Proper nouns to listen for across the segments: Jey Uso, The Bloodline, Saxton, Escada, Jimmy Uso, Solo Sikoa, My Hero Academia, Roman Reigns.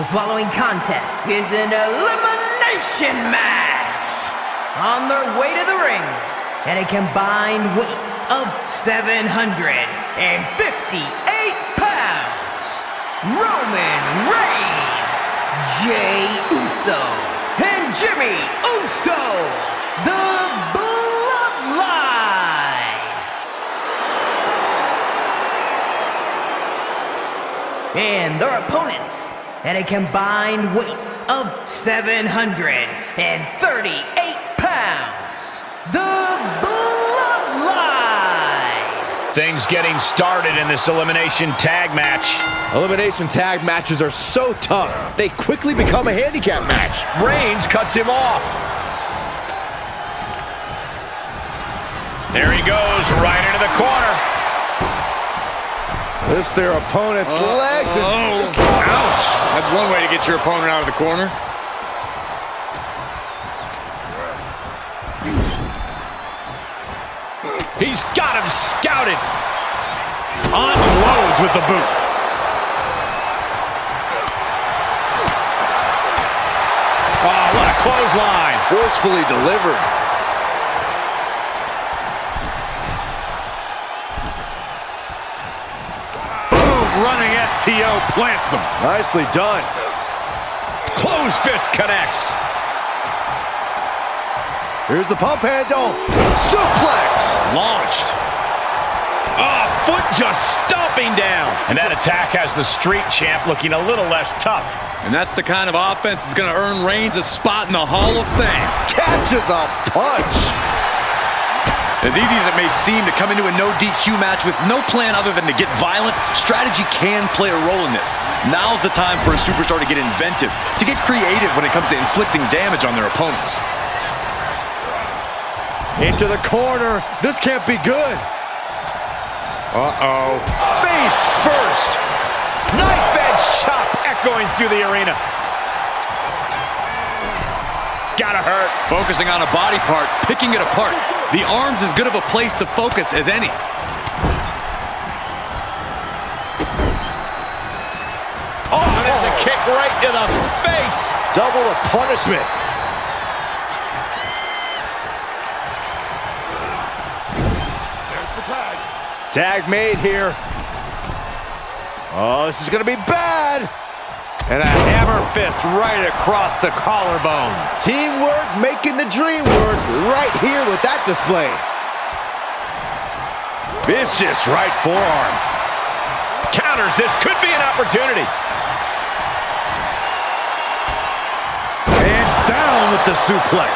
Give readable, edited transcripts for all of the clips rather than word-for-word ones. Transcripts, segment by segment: The following contest is an elimination match. On their way to the ring, at a combined weight of 758 pounds, Roman Reigns, Jey Uso, and Jimmy Uso, the Bloodline. And their opponents, at a combined weight of 738 pounds, the Bloodline. Things getting started in this elimination tag match. Elimination tag matches are so tough, they quickly become a handicap match. Reigns cuts him off. There he goes, right into the corner. Lifts their opponent's legs and ouch! That's one way to get your opponent out of the corner. He's got him scouted. Unloads with the boot. Oh, what a clothesline! Forcefully delivered. Running STO plants him. Nicely done. Closed fist connects. Here's the pump handle. Suplex. Launched. Oh, foot just stomping down. And that attack has the street champ looking a little less tough. And that's the kind of offense that's going to earn Reigns a spot in the Hall of Fame. Catches a punch. As easy as it may seem to come into a no-DQ match with no plan other than to get violent, strategy can play a role in this. Now's the time for a superstar to get inventive, to get creative when it comes to inflicting damage on their opponents. Into the corner. This can't be good. Uh-oh. Face first. Knife-edge chop echoing through the arena. Gotta hurt. Focusing on a body part, picking it apart. The arm's as good of a place to focus as any. Oh, and it's a kick right to the face. Double the punishment. There's the tag. Tag made here. Oh, this is gonna be bad. And a hammer fist right across the collarbone. Teamwork making the dream work right here with that display. Vicious right forearm. Counters, this could be an opportunity. And down with the suplex.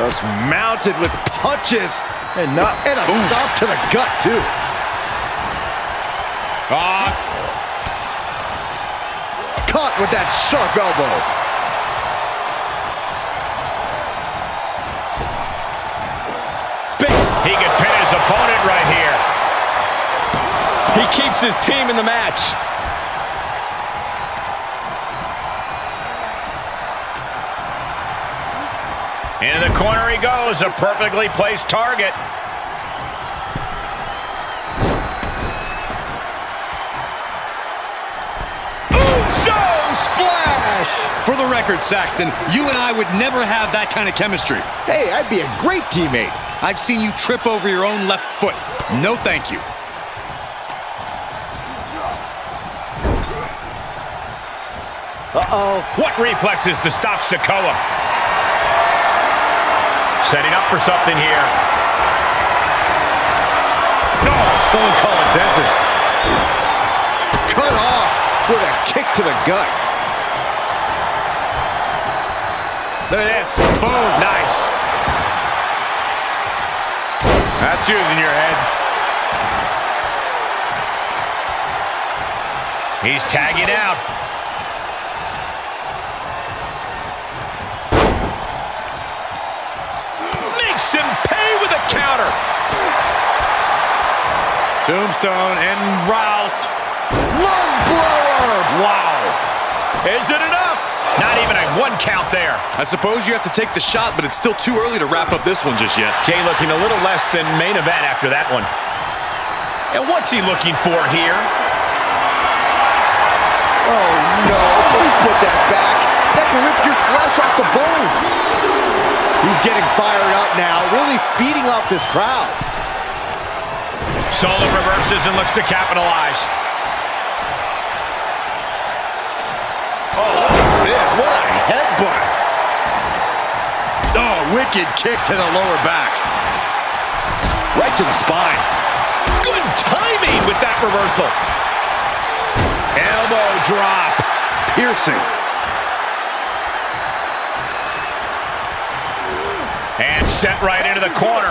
That's mounted with punches and a stomp to the gut too. Caught with that sharp elbow. Big. He could pin his opponent right here. He keeps his team in the match. Into the corner he goes, a perfectly placed target. Splash! For the record, Saxton, you and I would never have that kind of chemistry. Hey, I'd be a great teammate. I've seen you trip over your own left foot. No thank you. Uh-oh. What reflexes to stop Sikoa? Setting up for something here. No! Someone call a dentist. Cut off with a kick to the gut. Look at this. Boom. Nice. That's using your head. He's tagging out. Makes him pay with a counter. Tombstone and route. Lung blower. Wow. Is it enough? Not even a one count there. I suppose you have to take the shot, but it's still too early to wrap up this one just yet. Jey looking a little less than main event after that one. And what's he looking for here? Oh, no. Please put that back. That can rip your flesh off the bones. He's getting fired up now, really feeding off this crowd. Solo reverses and looks to capitalize. Oh, look at this. What a headbutt. Oh, wicked kick to the lower back. Right to the spine. Good timing with that reversal. Elbow drop. Piercing. And set right into the corner.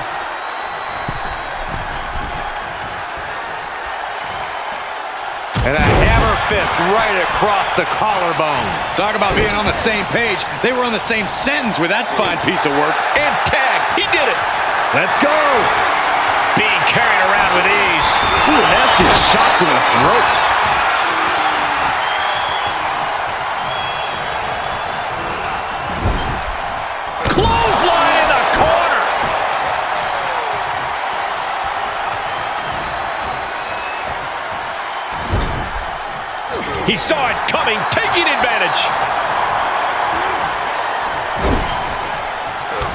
And a hammer fist right across the collarbone. Talk about being on the same page. They were on the same sentence with that fine piece of work. And tag. He did it. Let's go. Being carried around with ease. Ooh, nasty shot to the throat. Clothesline in the corner. He saw it coming, taking advantage.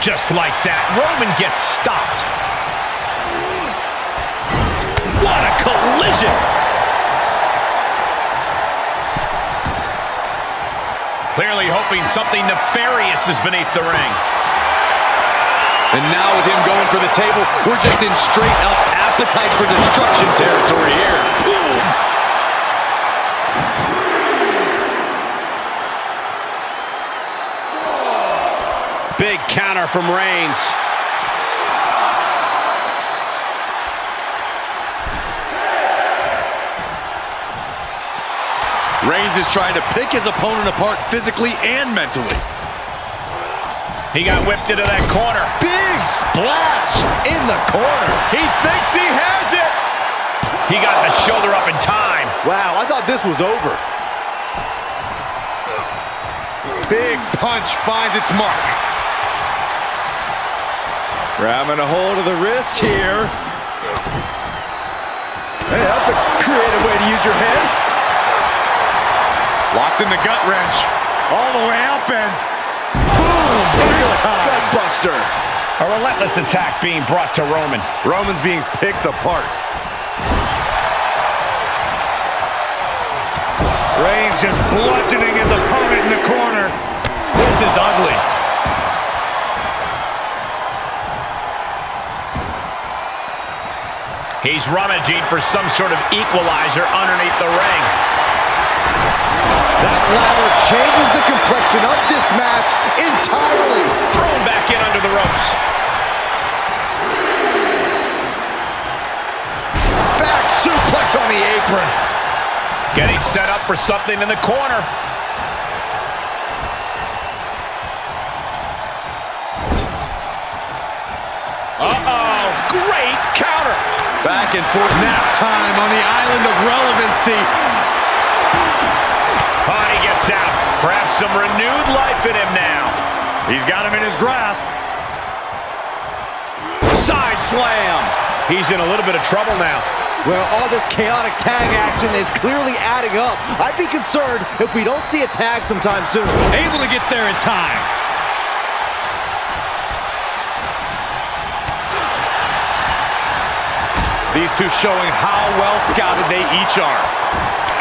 Just like that, Roman gets stopped. What a collision! Clearly hoping something nefarious is beneath the ring. And now with him going for the table, we're just in straight-up appetite for destruction territory here. Boom! Big counter from Reigns. Reigns is trying to pick his opponent apart physically and mentally. He got whipped into that corner. Big splash in the corner. He thinks he has it. He got the shoulder up in time. Wow, I thought this was over. Big punch finds its mark. Grabbing a hold of the wrist here. Hey, that's a creative way to use your head. Locks in the gut wrench. All the way up and boom! Gut buster. A relentless attack being brought to Roman. Roman's being picked apart. Reigns just bludgeoning his opponent in the corner. This is ugly. He's rummaging for some sort of equalizer underneath the ring. That ladder changes the complexion of this match entirely. Thrown back in under the ropes. Back suplex on the apron. Getting set up for something in the corner. Uh-oh, great counter. Back and forth, nap time on the island of relevancy. Oh, he gets out. Perhaps some renewed life in him now. He's got him in his grasp. Side slam. He's in a little bit of trouble now. Well, all this chaotic tag action is clearly adding up. I'd be concerned if we don't see a tag sometime soon. Able to get there in time. These two showing how well scouted they each are.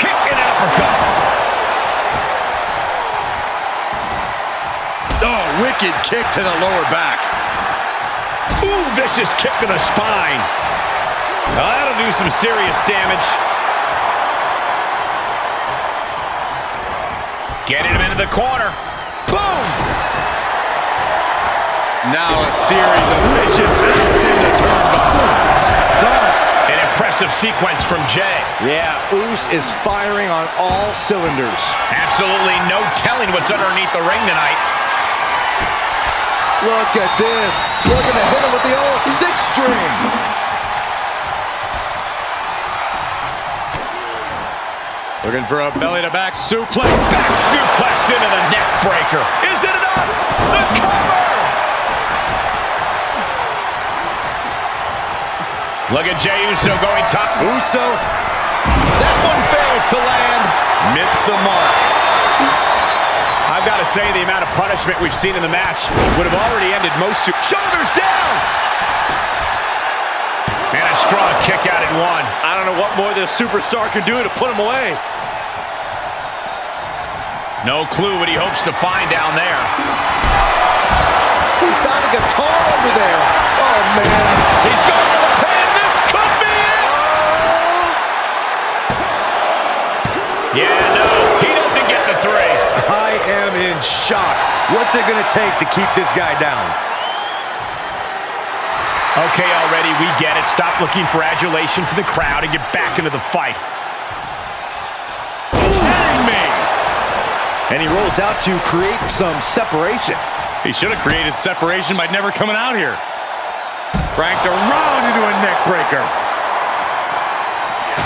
Kick and uppercut. Oh, wicked kick to the lower back. Ooh, vicious kick to the spine. Now that'll do some serious damage. Getting him into the corner. Boom! Now a series of vicious snaps into turnbuckles. An impressive sequence from Jey. Yeah, Uso is firing on all cylinders. Absolutely no telling what's underneath the ring tonight. Look at this. Looking to hit him with the old 6-string. Looking for a belly-to-back suplex. Back suplex into the neck breaker. Is it enough? The cover! Look at Jey Uso going top. Uso. That one fails to land. Missed the mark. I've got to say, the amount of punishment we've seen in the match would have already ended most. Shoulders down! And a strong kick out in one. I don't know what more this superstar can do to put him away. No clue what he hopes to find down there. He found a guitar over there. Oh, man. He's going to the pin. This could be it. Oh. Yeah, no. He doesn't get the three. I am in shock. What's it going to take to keep this guy down? Okay, already, we get it. Stop looking for adulation from the crowd and get back into the fight. And he rolls out to create some separation. He should have created separation by never coming out here. Cranked around into a neck breaker.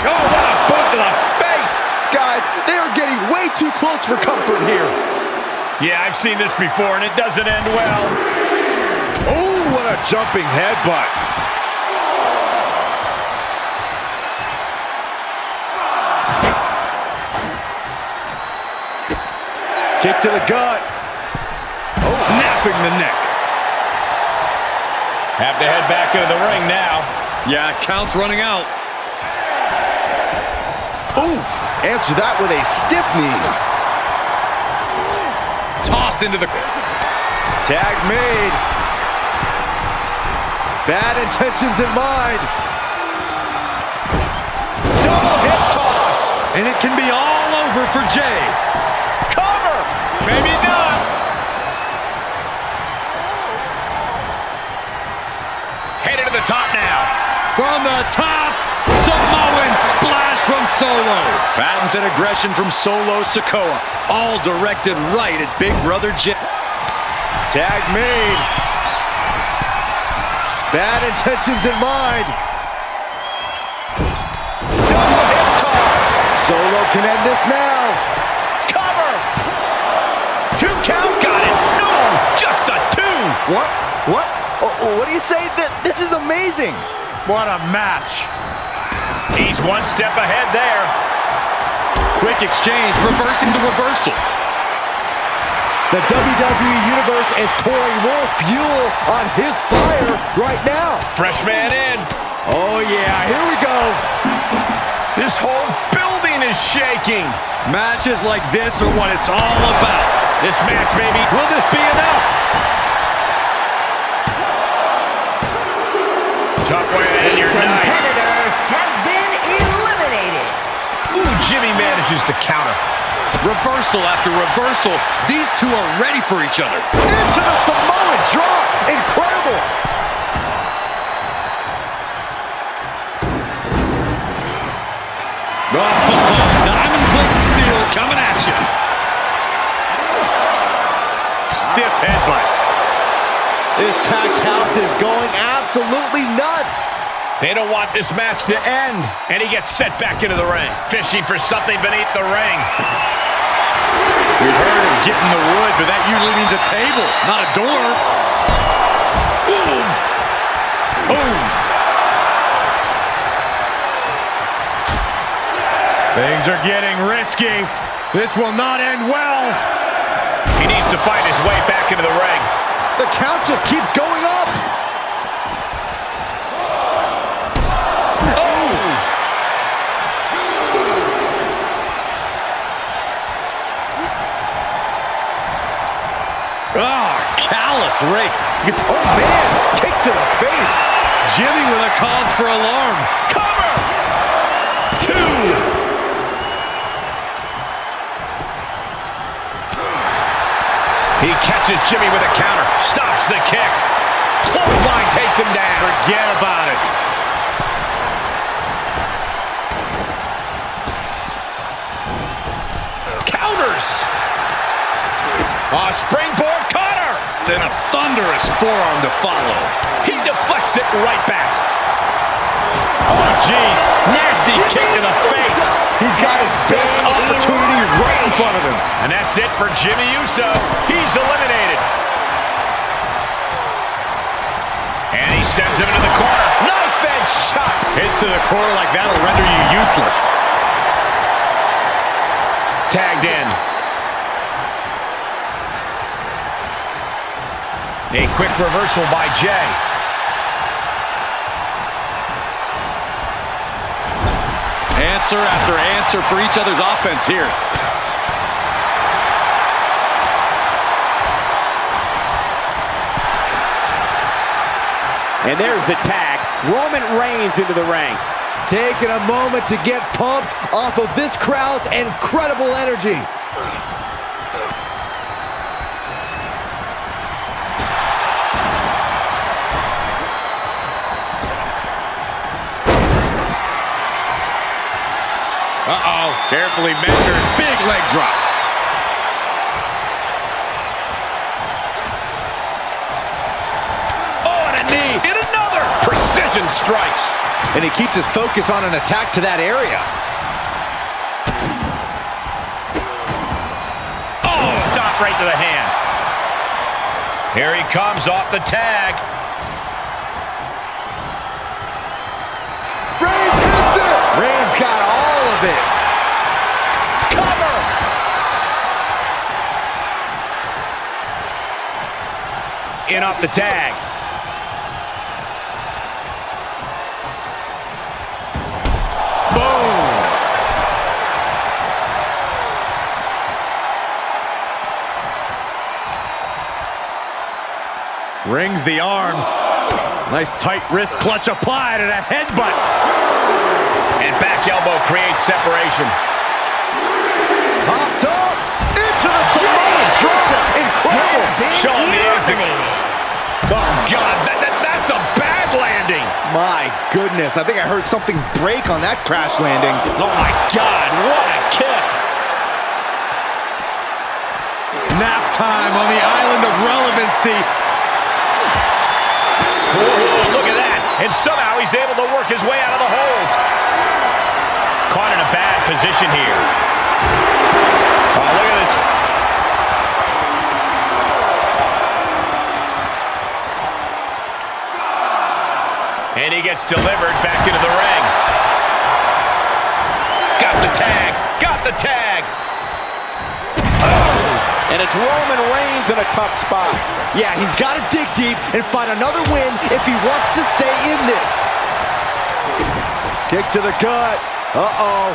Oh, what a boot to the face! Guys, they are getting way too close for comfort here. Yeah, I've seen this before, and it doesn't end well. Oh, what a jumping headbutt. Kick to the gut. Oh. Snapping the neck. Have to head back into the ring now. Yeah, count's running out. Oof. Answer that with a stiff knee. Tossed into the... Tag made. Bad intentions in mind. Double hip toss. And it can be all over for Jey. Maybe not. Headed to the top now. From the top, Samoan splash from Solo. Patented aggression from Solo Sikoa. All directed right at Big Brother Jey. Tag made. Bad intentions in mind. Double hip toss. Solo can end this now. Two count, got it. No, just a two. What? What? Oh, what do you say? This is amazing. What a match. He's one step ahead there. Quick exchange, reversing the reversal. The WWE Universe is pouring more fuel on his fire right now. Fresh man in. Oh, yeah, here we go. This whole building is shaking. Matches like this are what it's all about. This match, baby. Will this be enough? Tough way to end your night. The competitor has been eliminated. Ooh, Jimmy manages to counter. Reversal after reversal. These two are ready for each other. Into the Samoan drop. Incredible. Diamond plated steel coming at you. Stiff headbutt. This packed house is going absolutely nuts. They don't want this match to end. And he gets sent back into the ring. Fishing for something beneath the ring. We've heard him getting the wood, but that usually means a table, not a door. Boom. Boom. Things are getting risky. This will not end well. He needs to find his way back into the ring. The count just keeps going up. Oh! Oh, callous rake. Oh, man, kick to the face. Jimmy with a cause for alarm. Cover! Two! He catches Jimmy with a counter, stops the kick. Clothesline takes him down. Forget about it. Counters. A springboard cutter. Then a thunderous forearm to follow. He deflects it right back. Oh, jeez. Nasty kick to the face. He's got his best opportunity right in front of him. And that's it for Jimmy Uso. He's eliminated. And he sends him into the corner. Knife-edge chop. Hits to the corner like that'll render you useless. tagged in. A quick reversal by Jey. Answer after answer for each other's offense here. And there's the tag. Roman Reigns into the ring. Taking a moment to get pumped off of this crowd's incredible energy. Uh-oh. Carefully measured. Big leg drop. Strikes, and he keeps his focus on an attack to that area. Oh, stop right to the hand. Here he comes off the tag. Reigns hits it. Reigns got all of it. Cover. In off the tag. Rings the arm. Nice tight wrist clutch applied and a headbutt. And back elbow creates separation. Popped up into the Samoan dropper. Incredible. Show him the exit. Oh, God, that's a bad landing. My goodness, I think I heard something break on that crash landing. Oh, my God, what a kick. Nap time on the island of relevancy. Ooh, look at that. And somehow he's able to work his way out of the hold. Caught in a bad position here. Oh, look at this. And he gets delivered back into the ring. Got the tag. Got the tag. And it's Roman Reigns in a tough spot. Yeah, he's got to dig deep and find another win if he wants to stay in this. Kick to the gut. Uh-oh.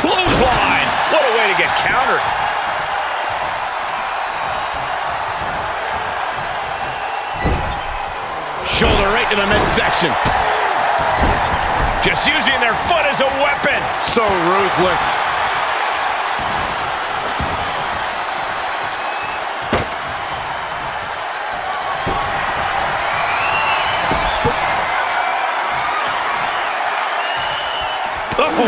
Clothesline. What a way to get countered. Shoulder right to the midsection. Just using their foot as a weapon. So ruthless. Oh, God.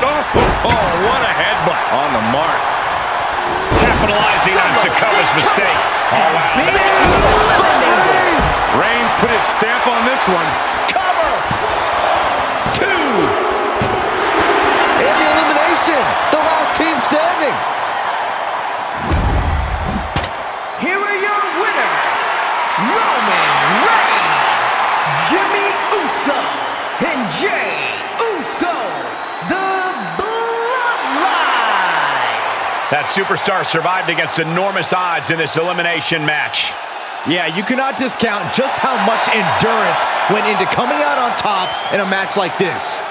Oh, what a headbutt. On the mark. Capitalizing on Sikoa's mistake. Oh, wow. Reigns put his stamp on this one. Cover. Two. And the elimination. The last team standing. Here are your winners. Roman Reigns. Jimmy Uso. And Jey Uso, the Bloodline. That superstar survived against enormous odds in this elimination match. Yeah, you cannot discount just how much endurance went into coming out on top in a match like this.